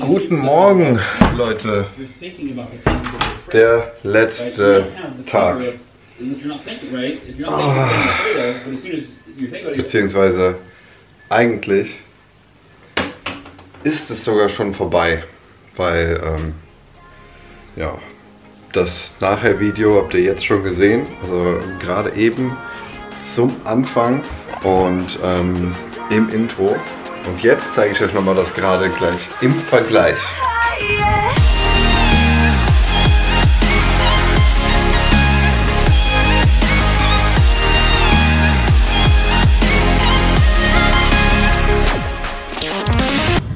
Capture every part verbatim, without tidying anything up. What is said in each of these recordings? Guten Morgen, Leute. Der letzte Tag. Oh. Beziehungsweise eigentlich ist es sogar schon vorbei, weil ähm, ja, das Nachher-Video habt ihr jetzt schon gesehen, also gerade eben zum Anfang und ähm, im Intro. Und jetzt zeige ich euch nochmal das gerade gleich im Vergleich.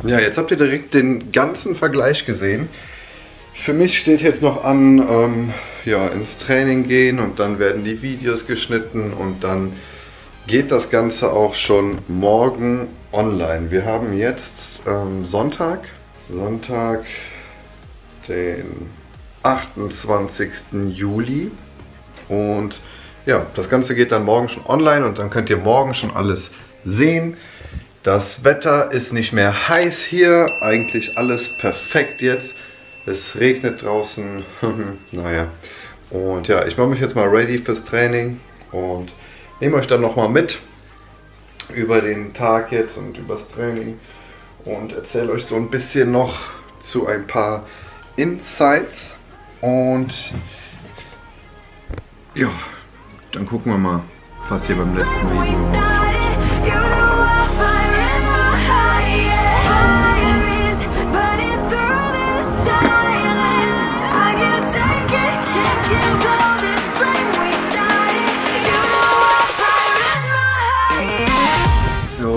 Ja, jetzt habt ihr direkt den ganzen Vergleich gesehen. Für mich steht jetzt noch an, ähm, ja, ins Training gehen und dann werden die Videos geschnitten und dann geht das Ganze auch schon morgen online. Wir haben jetzt ähm, Sonntag, Sonntag, den achtundzwanzigsten Juli und ja, das Ganze geht dann morgen schon online und dann könnt ihr morgen schon alles sehen. Das Wetter ist nicht mehr heiß hier, eigentlich alles perfekt jetzt. Es regnet draußen, naja. Und ja, ich mache mich jetzt mal ready fürs Training und nehme euch dann nochmal mit über den Tag jetzt und übers Training und erzähle euch so ein bisschen noch zu ein paar Insights. Und ja, dann gucken wir mal, was hier beim letzten Video.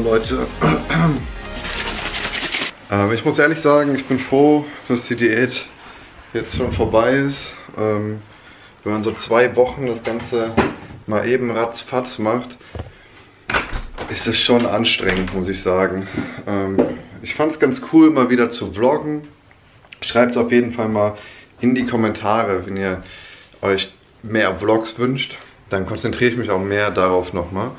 Leute, ähm, ich muss ehrlich sagen, ich bin froh, dass die Diät jetzt schon vorbei ist. Ähm, wenn man so zwei Wochen das Ganze mal eben ratzfatz macht, ist es schon anstrengend, muss ich sagen. Ähm, ich fand es ganz cool, mal wieder zu vloggen. Schreibt auf jeden Fall mal in die Kommentare, wenn ihr euch mehr Vlogs wünscht. Dann konzentriere ich mich auch mehr darauf nochmal.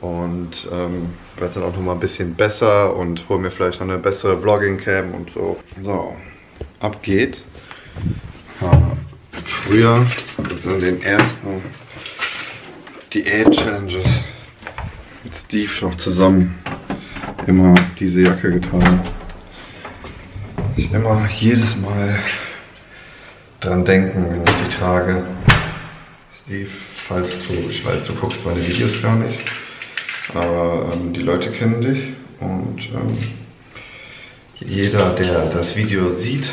Und ähm, werde dann auch nochmal ein bisschen besser und hole mir vielleicht noch eine bessere Vlogging-Cam und so. So, ab geht. Ja, früher, das sind den ersten Diät-Challenges mit Steve noch zusammen immer diese Jacke getragen. Ich immer jedes Mal dran denken, wenn ich die trage. Steve, falls du, ich weiß, du guckst meine Videos gar nicht. Aber ähm, die Leute kennen dich und ähm, jeder, der das Video sieht,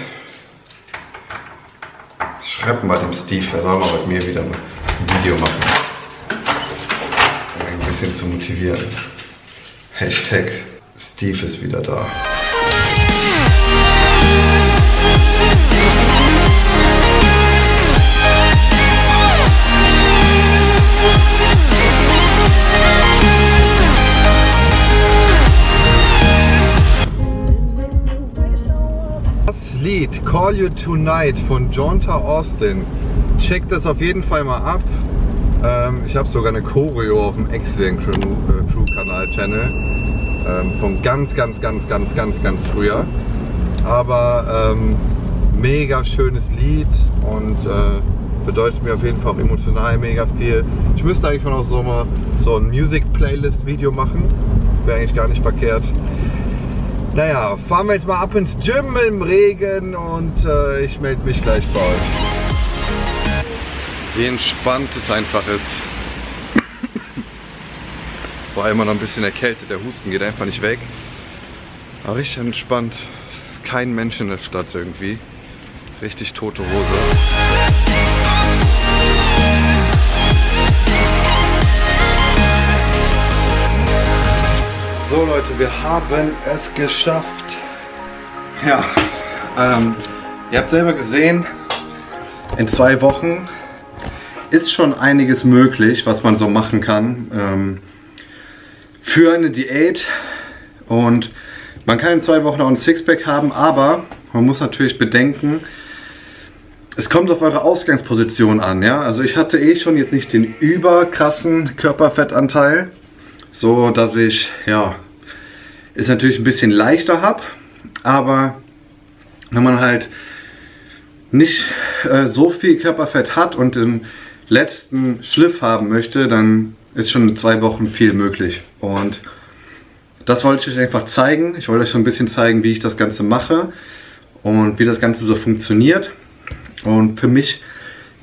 schreibt mal dem Steve, er soll mal mit mir wieder ein Video machen. Um ein bisschen zu motivieren. Hashtag Steve ist wieder da. Lied Call You Tonight von Jonta Austin. Checkt das auf jeden Fall mal ab. Ähm, ich habe sogar eine Choreo auf dem Excellent Crew, äh, Crew Kanal Channel ähm, von ganz, ganz, ganz, ganz, ganz, ganz früher. Aber ähm, mega schönes Lied und äh, bedeutet mir auf jeden Fall auch emotional mega viel. Ich müsste eigentlich noch so mal so ein Music Playlist Video machen. Wäre eigentlich gar nicht verkehrt. Naja, fahren wir jetzt mal ab ins Gym im Regen und äh, ich melde mich gleich bei euch. Wie entspannt es einfach ist. Vor allem noch ein bisschen erkältet, der Husten geht einfach nicht weg. Aber richtig entspannt. Es ist kein Mensch in der Stadt irgendwie. Richtig tote Hose. So Leute, wir haben es geschafft. Ja, ähm, ihr habt selber gesehen, in zwei Wochen ist schon einiges möglich, was man so machen kann ähm, für eine Diät. Und man kann in zwei Wochen auch ein Sixpack haben, aber Man muss natürlich bedenken, es kommt auf eure Ausgangsposition an, ja. Also ich hatte eh schon jetzt nicht den überkrassen Körperfettanteil, so dass ich, ja, es natürlich ein bisschen leichter habe, aber wenn man halt nicht äh, so viel Körperfett hat und den letzten Schliff haben möchte, dann ist schon in zwei Wochen viel möglich. Und das wollte ich euch einfach zeigen. Ich wollte euch so ein bisschen zeigen, wie ich das Ganze mache und wie das Ganze so funktioniert. Und für mich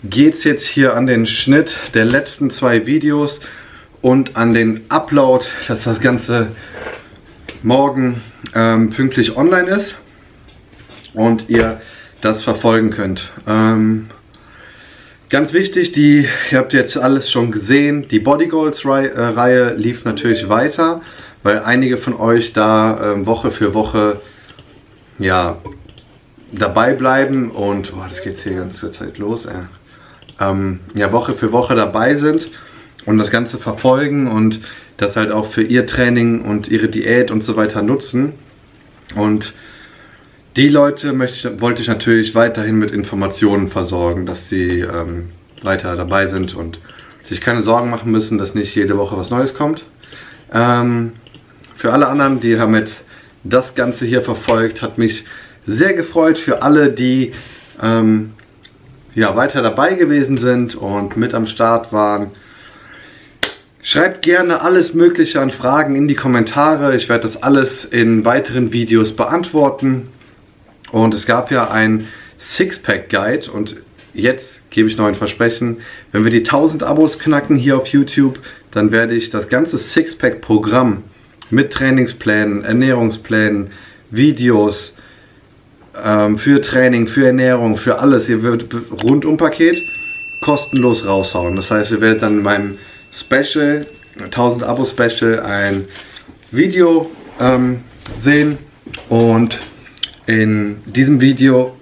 geht es jetzt hier an den Schnitt der letzten zwei Videos und an den Upload, dass das Ganze morgen ähm, pünktlich online ist und ihr das verfolgen könnt. Ähm, ganz wichtig, die, ihr habt jetzt alles schon gesehen, die Body Goals Reihe lief natürlich weiter, weil einige von euch da ähm, Woche für Woche ja dabei bleiben und boah, das geht hier die ganze Zeit los, ey. Ähm, ja, Woche für Woche dabei sind und das Ganze verfolgen und das halt auch für ihr Training und ihre Diät und so weiter nutzen. Und die Leute möchte, wollte ich natürlich weiterhin mit Informationen versorgen, dass sie ähm, weiter dabei sind und sich keine Sorgen machen müssen, dass nicht jede Woche was Neues kommt. Ähm, für alle anderen, die haben jetzt das Ganze hier verfolgt, hat mich sehr gefreut für alle, die ähm, ja, weiter dabei gewesen sind und mit am Start waren. Schreibt gerne alles Mögliche an Fragen in die Kommentare. Ich werde das alles in weiteren Videos beantworten. Und es gab ja ein Sixpack-Guide und jetzt gebe ich noch ein Versprechen. Wenn wir die tausend Abos knacken hier auf YouTube, dann werde ich das ganze Sixpack-Programm mit Trainingsplänen, Ernährungsplänen, Videos, für Training, für Ernährung, für alles, ihr werdet rundum Paket kostenlos raushauen. Das heißt, ihr werdet dann in meinem Special, tausend Abo Special, ein Video ähm, sehen und in diesem Video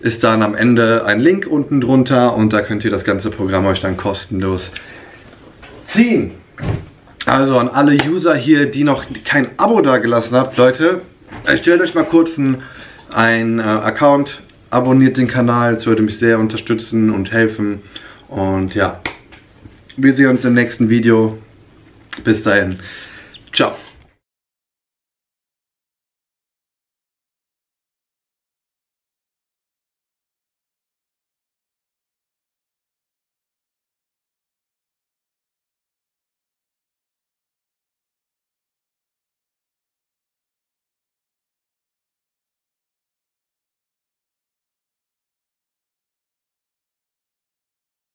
ist dann am Ende ein Link unten drunter und da könnt ihr das ganze Programm euch dann kostenlos ziehen. Also an alle User hier, die noch kein Abo da gelassen habt, Leute, stellt euch mal kurz einen äh, Account, abonniert den Kanal, es würde mich sehr unterstützen und helfen. Und ja, wir sehen uns im nächsten Video. Bis dahin. Ciao.